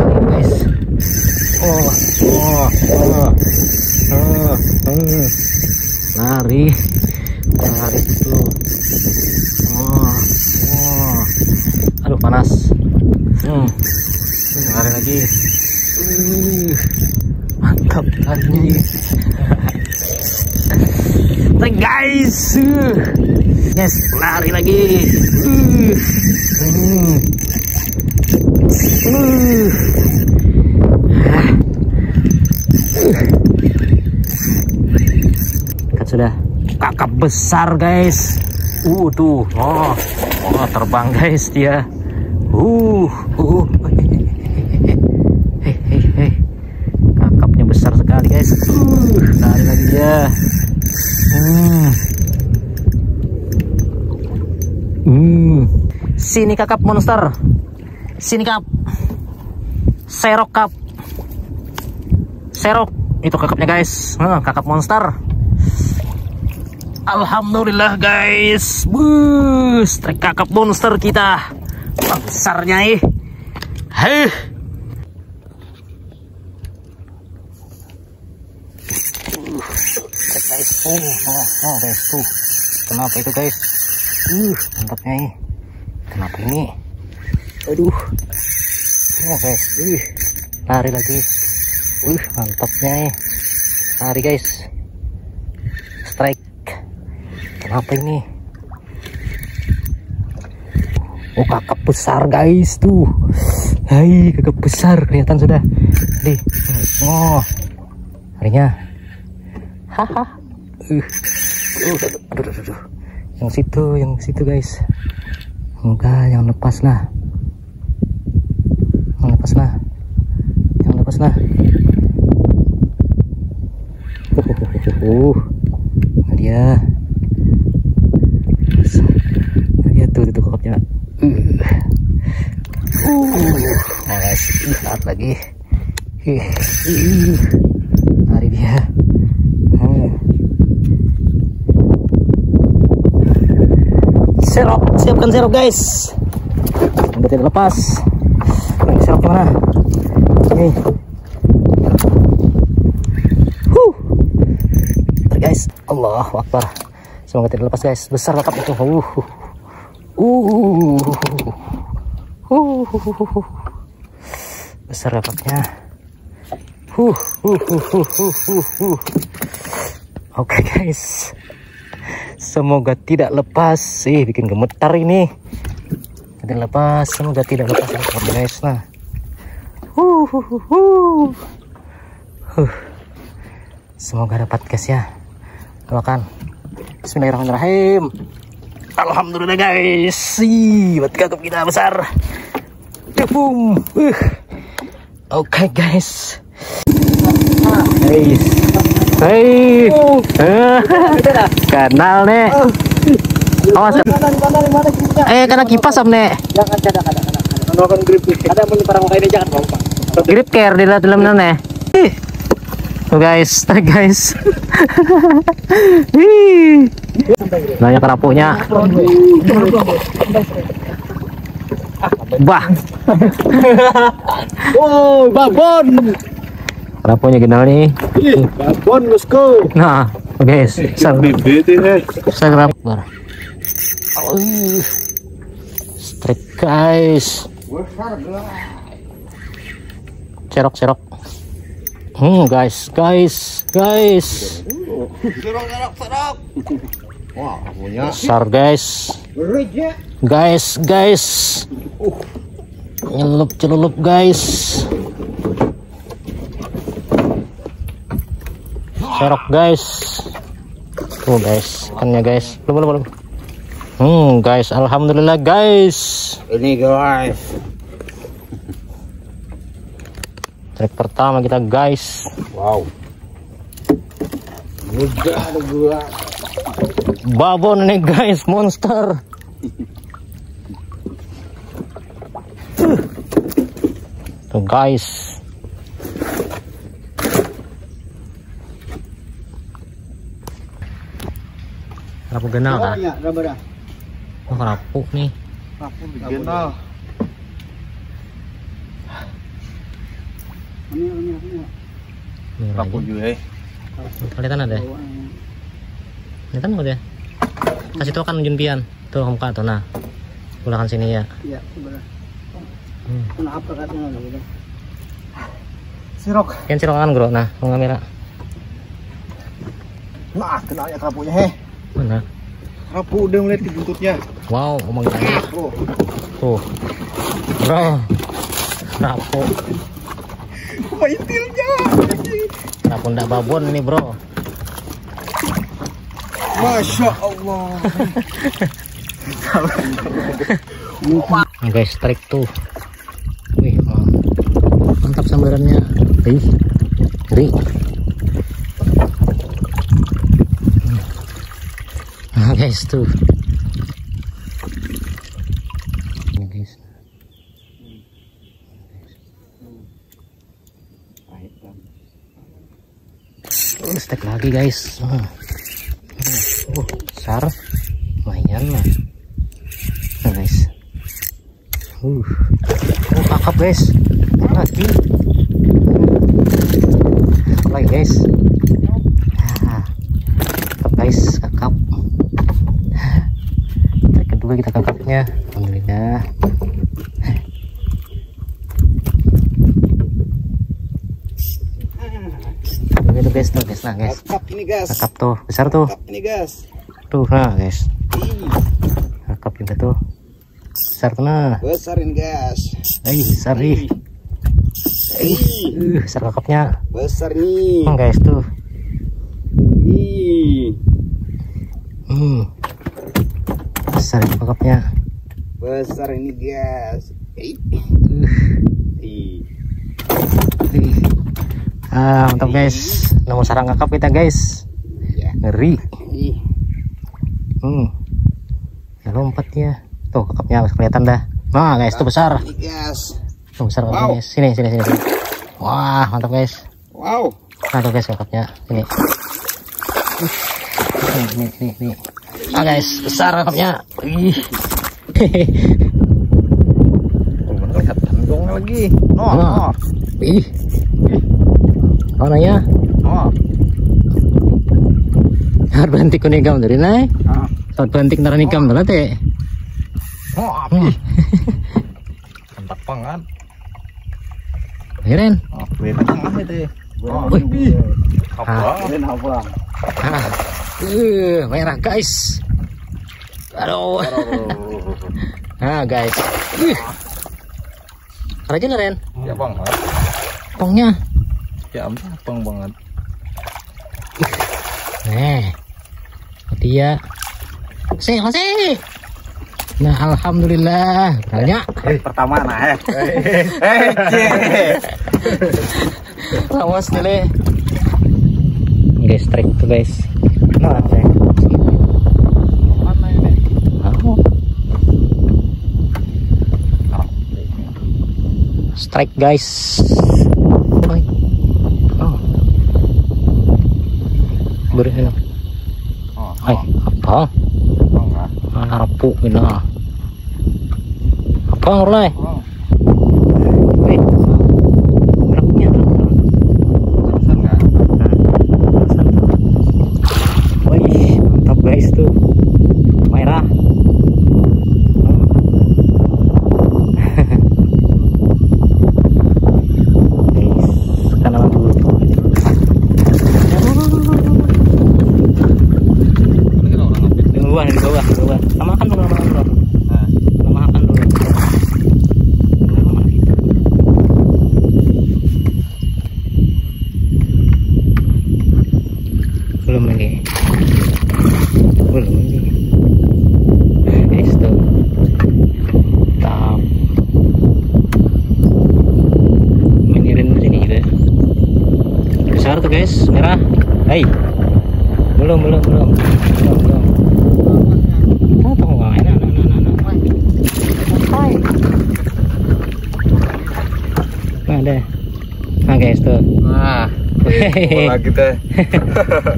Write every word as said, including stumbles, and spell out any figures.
guys. Oh, oh, oh, oh, oh. Lari, lari itu. Oh, oh. Aduh panas. Hmm. Lari lagi. Uh, mantap lari. Guys, yes, lari lagi. Uh, uh, uh. Kan sudah kakap besar guys. Uh tuh, oh, oh terbang guys dia. Uh, uh. Hei, hei, hei. Kakapnya besar sekali guys. Uh, lari lagi dia. Hmm. Hmm. Sini kakap monster. Sini kap. Serok kap. Serok. Itu kakapnya guys. Nah, kakap monster. Alhamdulillah guys. Bus, trek kakap monster kita. Besarnya ih. Heh. Guys, oh, oh, oh, guys, tuh, kenapa itu guys? Uh, mantapnya ini. Kenapa ini? Aduh, oh, guys, uh, lari lagi. Uh, mantapnya ini. Lari guys. Strike. Kenapa ini? Oh, kakap besar guys tuh. Hai, kakap besar kelihatan sudah. Di, oh, harinya. Haha, uh, uh, aduh, aduh, aduh, yang situ, yang situ guys, enggak, yang lepas lah, yang lepas lah, yang lepas lah, uh, uh, uh, uh. dia, dia tuh, tuh kokopnya, uh, uh. Nah guys, lihat lagi, uh, uh. lari dia. Serok, siapkan serok guys. Udah tidak lepas. Serok mana? Nih. Huh. Bentar, guys. Allahu Akbar. Semoga tidak lepas guys. Besar kakap itu. Uh. Uh. Uh. Besar kakapnya. Huh. Uh. Uh. Uh. Uh. Oke guys. Semoga tidak lepas. Ih, bikin gemetar ini. Tidak lepas, semoga tidak lepas guys. Nah. Uh, uh, uh, uh. Uh. Semoga dapat guys ya. Doakan. Bismillahirrahmanirrahim. Alhamdulillah guys. Si, buat kakap kita besar. Boom. Uh. Oke okay, guys. Guys. Hei, eh, kanal nih. Awas. Eh, karena kipas amne. Grip care di dalam nane. Tuh guys, tuh guys. Hi. Banyak rapuhnya. Bah. Oh, babon. Rapuhnya kenal nih. Ih, babon bosku. Nah, guys, saya rapuh. Oh, strike guys. Cerok, cerok. Hmm, guys, guys, guys. Cerok, cerok, cerok. Wah, punya. Besar guys. Guys, guys. Celup, celup guys. Serok guys, tuh guys, ikannya guys, belum belum belum, hmm guys, alhamdulillah guys, ini guys, trik pertama kita guys, wow, babon nih guys, monster, tuh guys. Rapu genal kan? Oh, rapu nih. Rapu genal. Paku juga. Kelihatan ada. Kelihatan nggak ya? Kasih tau kan jumpian. Tuh kamu kata, nah, pulangkan sini ya. Iya, sebelah. Nah, apa katanya lagi? Sirok. Kan sirokan bro, nah, mengamira. Nah, kena ya kerapunya heh. Mana? Kerapu udah ngeliat di buntutnya. Wow, omong gila. Tuh. Tuh. Bro. Kerapu. Maintilnya. Kerapu ndak babon ini, bro. Masya Allah. Guys, tarik tuh. Wih, mantap sambarannya. Ih, ngeri. Nah, guys tuh. Ini guys. Oh, stek lagi guys. Nah. Oh, besar. Lumayan lah. Nah, guys. Uh. Oh, kakap guys. Lagi. Lagi guys. Nah. Kakap guys, kakap. Nah, kedua kita kakapnya. Alhamdulillah. Itu guys, tuh guys, nah guys. Kakap ini guys. Kakap tuh, besar tuh. Kakap ini guys. Tuh, nah guys. Kakap kita tuh. Besar tuh nah. Besarin guys. Eh, besar ih. Eh, besar kakapnya. Besar nih. Nah guys tuh. Ih. Hmm. Besar kakapnya. Besar ini guys. Eh. Ih. Ah, mantap guys. Nemu sarang kakap kita guys. Ngeri. Hmm. Ya lompatnya. Tuh kakapnya kelihatan dah. Nah guys, itu besar. Itu besar wow. Guys. Sini, sini, sini. Wah, mantap guys. Wow. Mantap guys kakapnya. Sini. Ini, ini, ini, ini. Ah guys, besar kakapnya. Ih. Lihat kandungnya lagi. Nor, nor. Ih. Mana ya? Oh. Har bantik kunigam dari nai. Ah. Tot bantik naranigam dari teh. Oh, api. Mantap banget. Keren. Oh, keren banget teh. Oh, wih. Apa? Keren apa? Ah. Eh, merah guys. Aduh. Nah, guys. Wih. Keren Ren. Ya, Bang. Pongnya. Ya ampun, pang banget. Nah, dia. Sih, masih. Nah, alhamdulillah. Banyak. Eh, pertama nah. Eh, eh. Lawas dulu. Guys, trik tuh guys. Nah, saya. Mana ini? Aku. Strike guys. Berhendak. Oh, hai, apa? Oh, enggak. Mana rapu gila. Apa ngurlai? Oh. Wih. Beratnya terlalu. Terusan enggak? Terusan. Wih, mantap guys tuh. Merah. Guys, merah. Hei. Belum, belum, belum. Belum, belum. Nah, tahu enggak? Nah, nah, nah, nah. Hai. Nah, deh. Nah, guys tuh. Wah. Bola kita.